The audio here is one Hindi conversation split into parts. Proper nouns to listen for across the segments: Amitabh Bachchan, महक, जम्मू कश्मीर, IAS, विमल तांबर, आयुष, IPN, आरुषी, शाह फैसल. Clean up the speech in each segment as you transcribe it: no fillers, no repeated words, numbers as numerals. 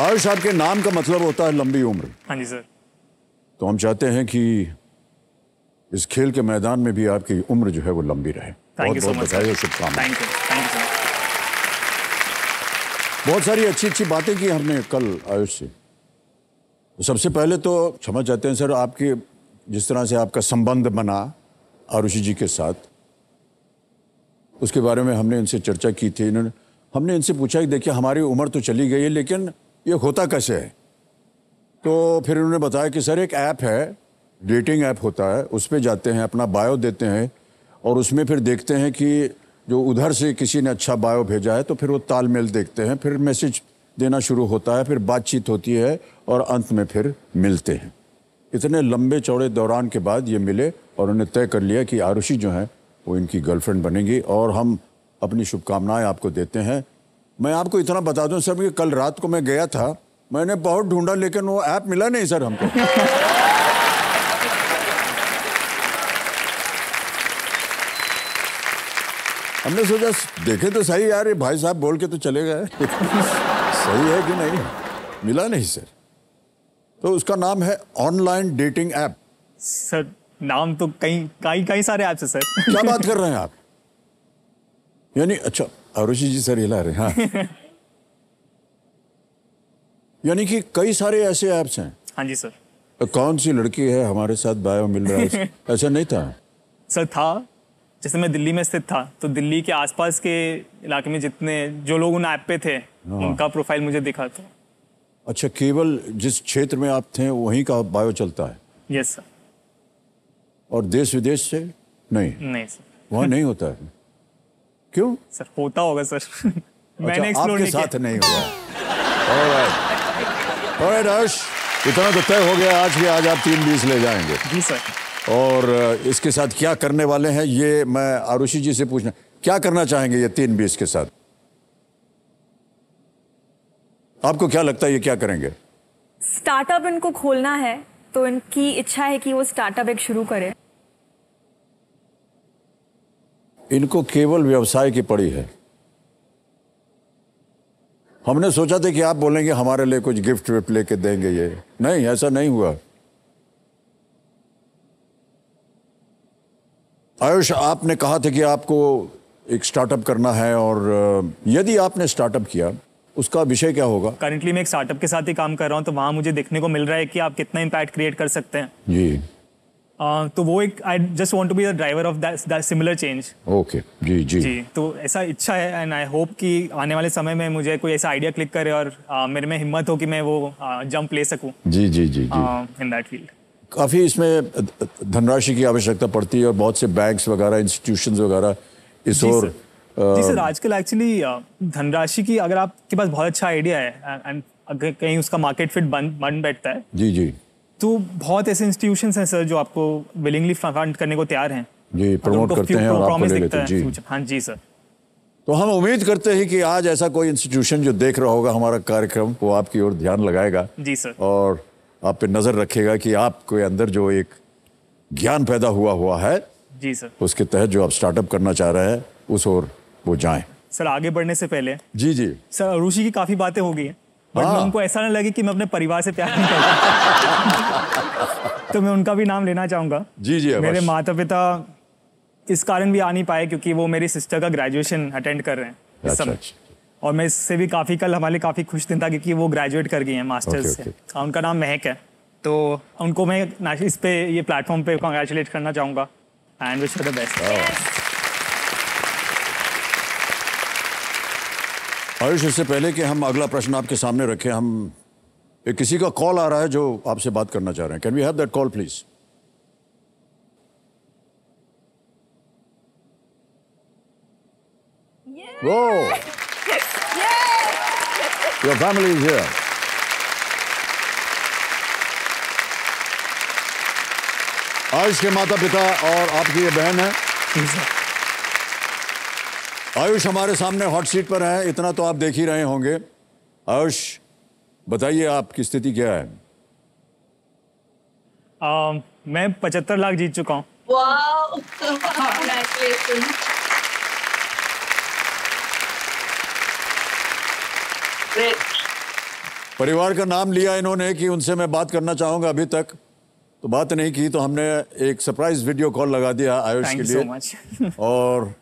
आयुष आपके नाम का मतलब होता है लंबी उम्र। हाँ जी सर। तो हम चाहते हैं कि इस खेल के मैदान में भी आपकी उम्र जो है वो लंबी रहे। बहुत बहुत बधाई और शुभकामनाएं। बहुत सारी अच्छी अच्छी बातें की हमने कल आयुष से। सबसे पहले तो क्षमा चाहते हैं सर, आपके जिस तरह से आपका संबंध बना आरुषी जी के साथ, उसके बारे में हमने इनसे चर्चा की थी। इन्होंने हमने इनसे पूछा कि देखिए हमारी उम्र तो चली गई है लेकिन ये होता कैसे है, तो फिर इन्होंने बताया कि सर एक ऐप है, डेटिंग ऐप होता है, उस पर जाते हैं, अपना बायो देते हैं और उसमें फिर देखते हैं कि जो उधर से किसी ने अच्छा बायो भेजा है तो फिर वो तालमेल देखते हैं, फिर मैसेज देना शुरू होता है, फिर बातचीत होती है और अंत में फिर मिलते हैं। इतने लंबे चौड़े दौरान के बाद ये मिले और उन्हें तय कर लिया कि आरुषी जो हैं वो इनकी गर्लफ्रेंड बनेंगी और हम अपनी शुभकामनाएं आपको देते हैं। मैं आपको इतना बता दूं सर कि कल रात को मैं गया था, मैंने बहुत ढूंढा लेकिन वो ऐप मिला नहीं सर हमको। हमने सोचा देखे तो सही यार, ये भाई साहब बोल के तो चले गए सही है कि नहीं, मिला नहीं सर। तो उसका नाम है ऑनलाइन डेटिंग ऐप। सर नाम तो कई सारे ऐप्स है सर। क्या बात कर रहे हैं आप, यानी अच्छा आरुषी जी सर हिला रहे हैं। हाँ यानी कि कई सारे ऐसे ऐप्स हैं। हाँ जी सर। कौन सी लड़की है हमारे साथ बायो मिल रहा है ऐसा नहीं था सर। था, जैसे मैं दिल्ली में स्थित था तो दिल्ली के आसपास के इलाके में जितने जो लोग उन ऐप पे थे उनका प्रोफाइल मुझे दिखा था। अच्छा, केवल जिस क्षेत्र में आप थे वहीं का बायो चलता है? Yes sir. और देश विदेश से नहीं? नहीं सर, वहाँ नहीं होता है। क्यों सर? होता होगा सर। मैंने एक्सप्लोर नहीं किया। आपके साथ नहीं हुआ। ऑलराइट ऑलराइट आयुष, इतना तो तय हो गया आज के आज आप 3:20 ले जाएंगे। जी सर। और इसके साथ क्या करने वाले हैं ये मैं आरुषी जी से पूछना, क्या करना चाहेंगे ये 3:20 के साथ? आपको क्या लगता है ये क्या करेंगे? स्टार्टअप इनको खोलना है तो इनकी इच्छा है कि वो स्टार्टअप एक शुरू करें। इनको केवल व्यवसाय की पड़ी है। हमने सोचा था कि आप बोलेंगे हमारे लिए कुछ गिफ्ट विफ्ट लेके देंगे, ये नहीं, ऐसा नहीं हुआ। आयुष आपने कहा था कि आपको एक स्टार्टअप करना है, और यदि आपने स्टार्टअप किया उसका विषय क्या होगा? करंटली मैं एक स्टार्टअप के साथ ही काम कर रहा हूँ तो वहाँ मुझे देखने को मिल रहा है कि आप कितना इम्पैक्ट क्रिएट कर सकते हैं। जी। तो वो एक I just want to be the driver of that similar change. Okay जी जी जी। तो ऐसा इच्छा है एंड आई होप कि आने वाले समय में मुझे कोई ऐसा आइडिया क्लिक करे और मेरे में हिम्मत हो कि मैं वो जंप ले सकूँ। जी जी जी जी। इन दैट फील्ड काफ़ी इसमें धनराशि की आवश्यकता पड़ती है और बहुत से बैंक्स वगैरह इंस्टीट्यूशंस वगैरह इस ओर। जी सर, आजकल एक्चुअली धनराशि की अगर आपके पास बहुत अच्छा आइडिया है एंड अगर कहीं उसका मार्केट फिट बन बैठता है। जी जी। तो बहुत ऐसे इंस्टीट्यूशंस हैं सर जो आपको विलिंगली फंड करने को तैयार हैं। जी, प्रमोट करते हैं और आपको ले लेते हैं। जी हाँ जी सर। तो हम उम्मीद करते हैं कि आज ऐसा कोई इंस्टीट्यूशन जो देख रहा होगा हमारा कार्यक्रम वो आपकी ओर ध्यान लगाएगा। जी सर। और आप पे नज़र रखेगा कि आपके अंदर जो एक ज्ञान पैदा हुआ है। जी सर। उसके तहत जो आप स्टार्टअप करना चाह रहे हैं उस ओर वो जाएँ। सर आगे बढ़ने से पहले। जी जी सर, आरुषी की काफ़ी बातें हो गई हैं बट उनको ऐसा ना लगे कि मैं अपने परिवार से प्यार नहीं करता तो मैं उनका भी नाम लेना चाहूँगा। जी जी। मेरे माता पिता इस कारण भी आ नहीं पाए क्योंकि वो मेरी सिस्टर का ग्रेजुएशन अटेंड कर रहे हैं इस समय। और मैं इससे भी काफ़ी कल हमारे काफ़ी खुश दिन था क्योंकि वो ग्रेजुएट कर गई हैं मास्टर्स से। उनका नाम महक है। तो उनको मैं इस पे ये प्लेटफॉर्म पे कॉन्ग्रेचुलेट करना चाहूँगा and wish for the best. आयुष, इससे पहले कि हम अगला प्रश्न आपके सामने रखें, हम एक किसी का कॉल आ रहा है जो आपसे बात करना चाह रहे हैं। Can we have that call please? वो your family is here. आयुष के माता पिता और आपकी ये बहन है। आयुष हमारे सामने हॉट सीट पर है, इतना तो आप देख ही रहे होंगे। आयुष बताइए आपकी स्थिति क्या है? मैं 75 लाख जीत चुका हूँ। वाओ, परिवार का नाम लिया इन्होंने कि उनसे मैं बात करना चाहूँगा, अभी तक तो बात नहीं की, तो हमने एक सरप्राइज वीडियो कॉल लगा दिया आयुष के लिए। और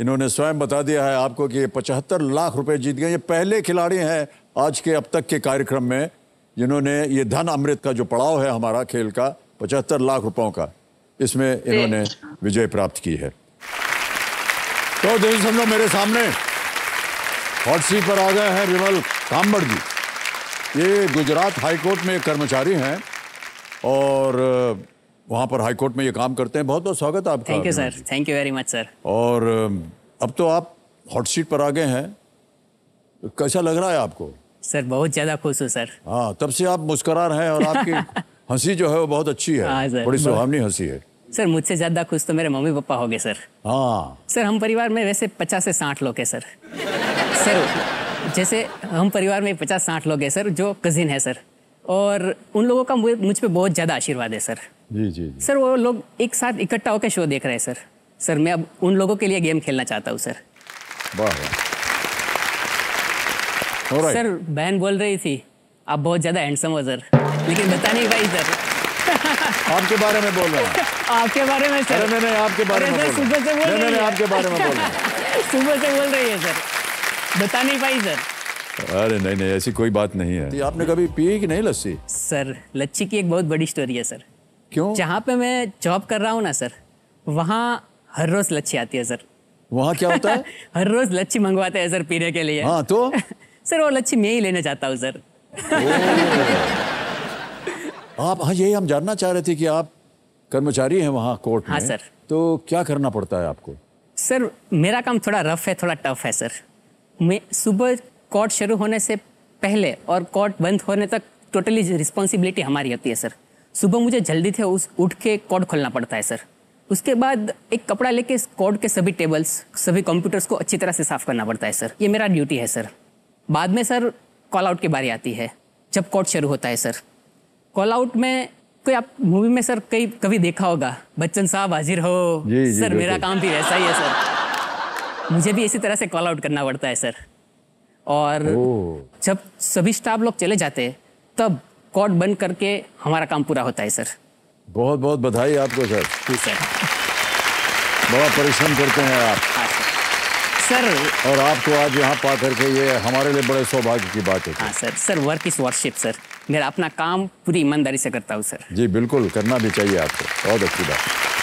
इन्होंने स्वयं बता दिया है आपको कि 75 लाख रुपए जीत गए। ये पहले खिलाड़ी हैं आज के अब तक के कार्यक्रम में जिन्होंने ये धन अमृत का जो पड़ाव है हमारा खेल का 75 लाख रुपयों का, इसमें इन्होंने विजय प्राप्त की है। तो दोस्तों हम लोग मेरे सामने हॉट सीट पर आ गए हैं विमल तांबर जी। ये गुजरात हाईकोर्ट में कर्मचारी हैं और वहाँ पर हाईकोर्ट में ये काम करते हैं। बहुत बहुत स्वागत है आपका। Thank you sir, thank you very much sir. और अब तो आप हॉट सीट पर आ गए हैं, कैसा लग रहा है आपको? सर बहुत ज़्यादा खुश हूँ सर। हाँ, तब से आप मुस्कुरा रहे हैं और आपकी हंसी जो है वो बहुत अच्छी है। हाँ सर, बड़ी सुहावनी हंसी है सर। मुझसे ज़्यादा खुश तो मेरे मम्मी पापा हो गए सर। हाँ सर, हम परिवार में वैसे 50 से 60 लोग हैं सर। सर जैसे हम परिवार में 50-60 लोग हैं सर जो कजिन है सर, और उन लोगों का मुझ पे बहुत ज़्यादा आशीर्वाद है सर। जी जी सर, वो लोग एक साथ इकट्ठा होकर शो देख रहे हैं सर। सर मैं अब उन लोगों के लिए गेम खेलना चाहता हूँ सर। वाह सर, बहन बोल रही थी आप बहुत ज़्यादा हैंडसम हो सर, लेकिन बता नहीं पाई सर। आपके बारे में बोल रहा हूँ। आपके बारे में सर? नहीं, आपके बारे में सुबह से बोल रही है सर, बता नहीं पाई सर। अरे नहीं नहीं, ऐसी कोई बात नहीं है। तो आपने कभी पी कि नहीं लस्सी? सर लस्सी की एक बहुत बड़ी स्टोरी है सर। क्यों? जहाँ पे मैं जॉब कर रहा हूँ ना सर, वहाँ हर रोज लस्सी आती है सर। वहाँ क्या होता है? हर रोज लस्सी मंगवाते हैं सर पीने के लिए। हाँ तो सर वो लस्सी मैं ही लेने जाता हूँ सर। आप, हाँ यही हम जानना चाह रहे थे कि आप कर्मचारी हैं वहाँ कोर्ट में। हाँ सर। तो क्या करना पड़ता है आपको? सर मेरा काम थोड़ा रफ है, थोड़ा टफ है सर। मैं सुबह कोर्ट शुरू होने से पहले और कोर्ट बंद होने तक टोटली रिस्पॉन्सिबिलिटी हमारी होती है सर। सुबह मुझे जल्दी से उठ के कोर्ट खोलना पड़ता है सर। उसके बाद एक कपड़ा लेके कोर्ट के सभी टेबल्स, सभी कंप्यूटर्स को अच्छी तरह से साफ करना पड़ता है सर। ये मेरा ड्यूटी है सर। बाद में सर कॉल आउट की बारी आती है जब कोर्ट शुरू होता है सर। कॉल आउट में कोई, आप मूवी में सर कई कभी देखा होगा बच्चन साहब हाजिर हो सर, मेरा काम भी वैसा ही है सर। मुझे भी इसी तरह से कॉल आउट करना पड़ता है सर। और जब सभी स्टाफ लोग चले जाते हैं तब कोर्ट बंद करके हमारा काम पूरा होता है सर। बहुत बहुत बधाई आपको सर। जी सर, बड़ा परिश्रम करते हैं आप। हाँ सर, और आपको आज यहाँ पा करके ये हमारे लिए बड़े सौभाग्य की बात है। हाँ sir, sir work is worship sir. मेरा अपना काम पूरी ईमानदारी से करता हूँ सर। जी बिल्कुल, करना भी चाहिए आपको, बहुत अच्छी बात।